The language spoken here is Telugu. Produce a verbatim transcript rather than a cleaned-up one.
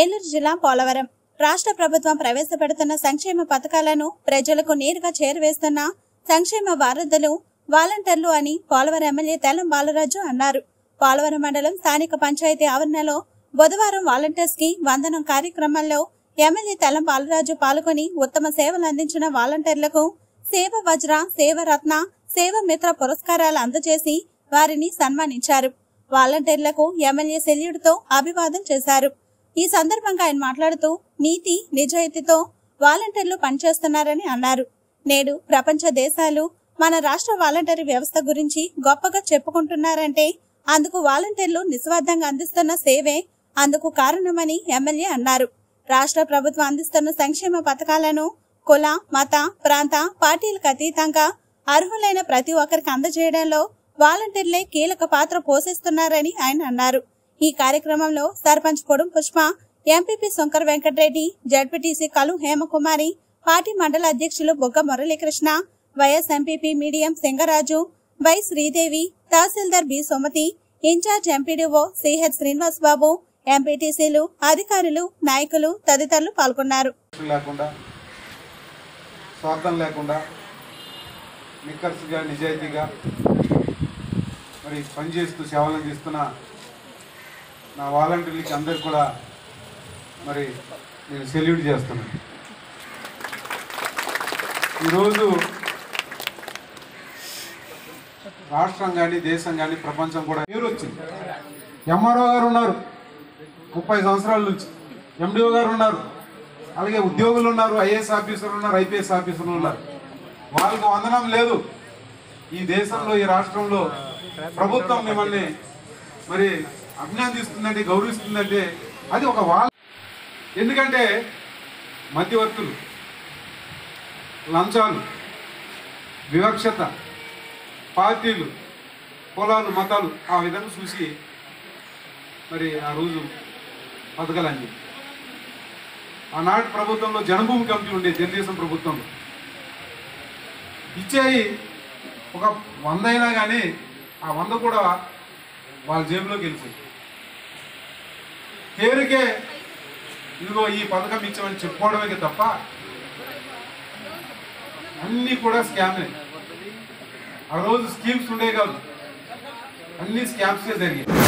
ఏలూరు జిల్లా పోలవరం రాష్ట్ర ప్రభుత్వం ప్రవేశపెడుతున్న సంక్షేమ పథకాలను ప్రజలకు నేరుగా చేరవేస్తున్న సంక్షేమ వారధులు వాలంటీర్లు అని పోలవరం ఎమ్మెల్యే తెల్లం బాలరాజు అన్నారు. పోలవరం మండలం స్థానిక పంచాయతీ ఆవరణలో బుధవారం వాలంటీర్స్ కి వందనం కార్యక్రమంలో ఎమ్మెల్యే తెల్లం బాలరాజు పాల్గొని ఉత్తమ సేవలు అందించిన వాలంటీర్లకు సేవ వజ్ర, సేవ రత్న, సేవ మిత్ర పురస్కారాలు అందజేసి వారిని సన్మానించారు. వాలంటీర్లకు ఎమ్మెల్యే సెల్యూట్తో అభివాదం చేశారు. ఈ సందర్భంగా ఆయన మాట్లాడుతూ నీతి నిజాయితీతో వాలంటీర్లు పనిచేస్తున్నారని అన్నారు. నేడు ప్రపంచ దేశాలు మన రాష్ట్ర వాలంటీర్ వ్యవస్థ గురించి గొప్పగా చెప్పుకుంటున్నారంటే అందుకు వాలంటీర్లు నిస్వార్థంగా అందిస్తున్న సేవే అందుకు కారణమని ఎమ్మెల్యే అన్నారు. రాష్ట్ర ప్రభుత్వం అందిస్తున్న సంక్షేమ పథకాలను కుల, మత, ప్రాంత, పార్టీలకు అతీతంగా అర్హులైన ప్రతి ఒక్కరికి అందజేయడంలో వాలంటీర్లే కీలక పాత్ర పోషిస్తున్నారని ఆయన అన్నారు. ఈ కార్యక్రమంలో sarpanch Podum Pushpa, MPP Shankar Venkatareddy, ZPTC Kalu Hemakumari, party మండల అధ్యక్షులు బొగ్గ మురళీకృష్ణ, వైఎస్ ఎంపీపీ మీడియం Singaraju, Y Sridevi, tahsildar B Sumathi, incharge MPDO CH Srinivas Babu, ఎంపీటీసీలు, అధికారులు, నాయకులు తదితరులు పాల్గొన్నారు. స్వార్థం లేకుండా నిక్కర్సుగా నిజాయితీగా మరి పనిచేస్తూ సేవలు అందిస్తున్న నా వాలంటీర్లకి అందరు కూడా మరి నేను సెల్యూట్ చేస్తున్నాను. ఈరోజు రాష్ట్రం కానీ దేశం కానీ ప్రపంచం కూడా మీరు వచ్చింది. ఎంఆర్ఓ గారు ఉన్నారు ముప్పై సంవత్సరాల నుంచి, ఎండిఓ గారు ఉన్నారు, అలాగే ఉద్యోగులు ఉన్నారు, ఐఏఎస్ ఆఫీసర్లు ఉన్నారు, ఐపీఎస్ ఆఫీసర్లు ఉన్నారు. వాళ్ళకు వందనం లేదు. ఈ దేశంలో ఈ రాష్ట్రంలో ప్రభుత్వం మిమ్మల్ని మరి అభినందిస్తుందంటే గౌరవిస్తుందంటే అది ఒక వాళ్ళ. ఎందుకంటే మధ్యవర్తులు, లంచాలు, వివక్షత, పార్టీలు, కులాలు, మతాలు ఆ విధంగా చూసి మరి ఆ రోజు పథకాలన్నీ ఆనాటి ప్రభుత్వంలో జనభూమి కమిటీ ఉండేది. తెలుగుదేశం ప్రభుత్వంలో ఇచ్చేయి ఒక వంద అయినా కానీ ఆ వంద కూడా వాళ్ళ జేబులోకి వెళ్ళిపోయింది. పేరుకే ఇదిగో ఈ పథకం ఇచ్చామని చెప్పుకోవడమే తప్ప అన్నీ కూడా స్కామే. ఆ రోజు స్కీమ్స్ ఉండే కాదు, అన్నీ స్కామ్సే జరిగాయి.